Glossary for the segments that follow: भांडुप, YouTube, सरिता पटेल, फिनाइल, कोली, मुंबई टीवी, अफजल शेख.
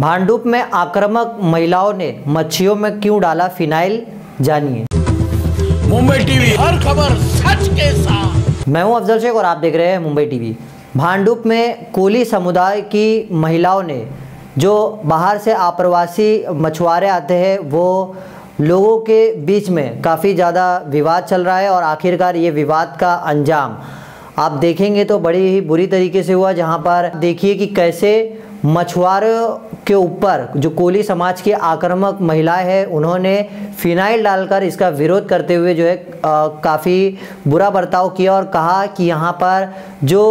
भांडुप में आक्रामक महिलाओं ने मच्छियों में क्यों डाला फिनाइल, जानिए। मुंबई टीवी, हर खबर सच के साथ। मैं हूं अफजल शेख और आप देख रहे हैं मुंबई टीवी। भांडुप में कोली समुदाय की महिलाओं ने, जो बाहर से आप्रवासी मछुआरे आते हैं, वो लोगों के बीच में काफ़ी ज़्यादा विवाद चल रहा है और आखिरकार ये विवाद का अंजाम आप देखेंगे तो बड़ी ही बुरी तरीके से हुआ। जहाँ पर देखिए कि कैसे मछुआरों के ऊपर जो कोली समाज की आक्रामक महिलाएं हैं, उन्होंने फिनाइल डालकर इसका विरोध करते हुए जो है काफ़ी बुरा बर्ताव किया और कहा कि यहाँ पर जो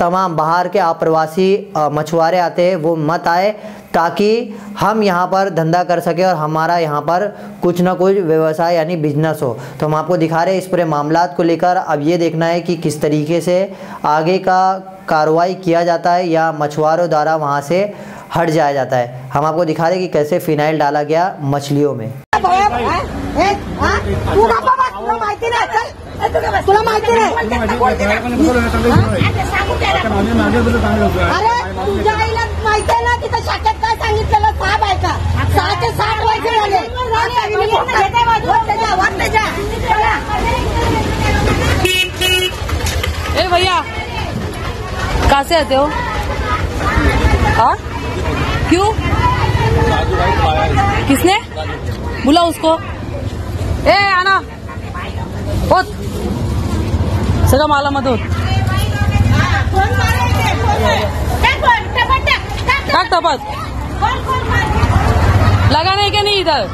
तमाम बाहर के आप्रवासी मछुआरे आते हैं वो मत आए, ताकि हम यहाँ पर धंधा कर सके और हमारा यहाँ पर कुछ ना कुछ व्यवसाय यानी बिजनेस हो। तो हम आपको दिखा रहे हैं इस पूरे मामला को लेकर। अब ये देखना है कि किस तरीके से आगे का कार्रवाई किया जाता है या मछुआरों द्वारा वहाँ से हट जाया जाता है। हम आपको दिखा रहे हैं कि कैसे फिनाइल डाला गया मछलियों में। ए भैया, कहाँ से आते हो? हाँ, क्यों? किसने बोला उसको? ए आना, सगा माला मत टपत लगाने के नहीं इधर।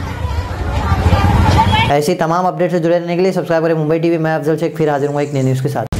ऐसी तमाम अपडेट से जुड़े रहने के लिए सब्सक्राइब करें मुंबई टीवी। मैं अफजल शेख फिर हाजिर हूँ एक नई न्यूज़ के साथ।